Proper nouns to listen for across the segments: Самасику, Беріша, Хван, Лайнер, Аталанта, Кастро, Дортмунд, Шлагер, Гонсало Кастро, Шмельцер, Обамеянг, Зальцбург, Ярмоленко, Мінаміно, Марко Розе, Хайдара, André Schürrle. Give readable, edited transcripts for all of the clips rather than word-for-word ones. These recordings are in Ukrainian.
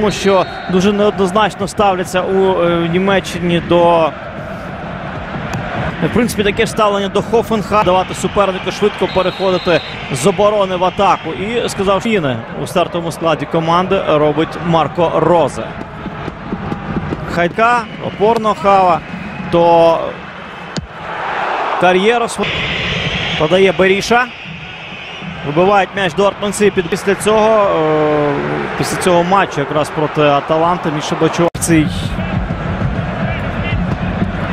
тому, що дуже неоднозначно ставляться у Німеччині до... В принципі, таке ж ставлення до Хофенхайма. Давати супернику швидко переходити з оборони в атаку. І сказав, що у стартовому складі команди робить Марко Розе. Хайка, опорно Хава, то Кар'єрос подає Беріша. Вибивають м'яч дортмундці після цього матчу якраз проти Аталанти Мішебачов. Цей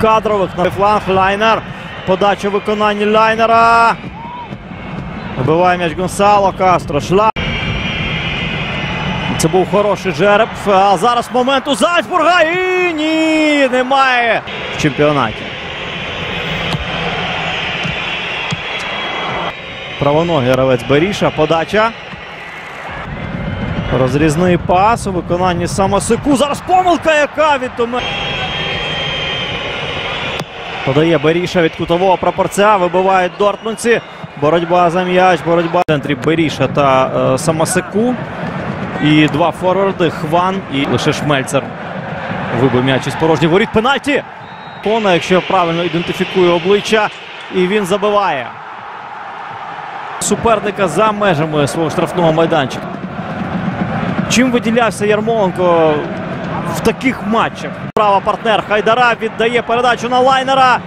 кадрових на фланг Лайнер. Подача виконання Лайнера. Вибиває м'яч Гонсало, Кастро, Шлагер. Це був хороший жереб. А зараз момент у Зальцбурга. І ні, немає в чемпіонаті. Правоногий гравець Беріша. Подача. Розрізний пас у виконанні Самасику. Зараз помилка, яка від Томе. Подає Беріша від кутового прапорця. Вибивають дортмундці. Боротьба за м'яч. Боротьба в центрі Беріша та Самасику. І два форварди Хван і лише Шмельцер вибив м'яч із порожніх воріт. Пенальті! Пона, якщо правильно ідентифікує обличчя, і він забиває суперника за межами свого штрафного майданчика. Чим виділявся Ярмоленко в таких матчах? Права партнер Хайдара віддає передачу на Лайнера.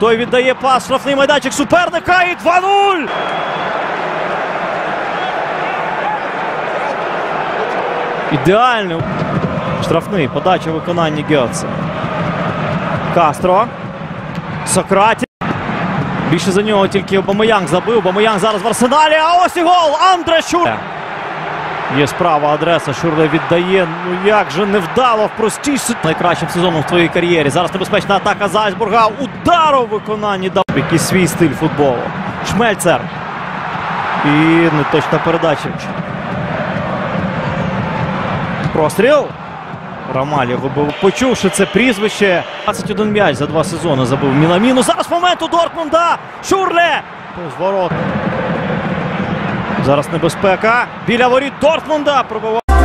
Той віддає пас, штрафний майданчик суперника і 2-0! Ідеально. Штрафний. Подача виконання Гельца. Кастро. Сократ. Більше за нього тільки Обамеянг забив. Обамеянг зараз в арсеналі. А ось і гол! Андре Schürrle. Є справа адреса. Schürrle віддає. Ну як же невдало в простій ситуації. Найкращим сезоном в твоїй кар'єрі. Зараз небезпечна атака Зальцбурга. Удар у виконанні дав. Який свій стиль футболу. Шмельцер. І неточна передача. Простріл. Ромалів вибив. Почувши це прізвище. 21 м'яч за два сезони забив Мінаміну. Зараз момент у Дортмунда. Schürrle. Зворот. Зараз небезпека. Біля воріт Дортмунда пробиває.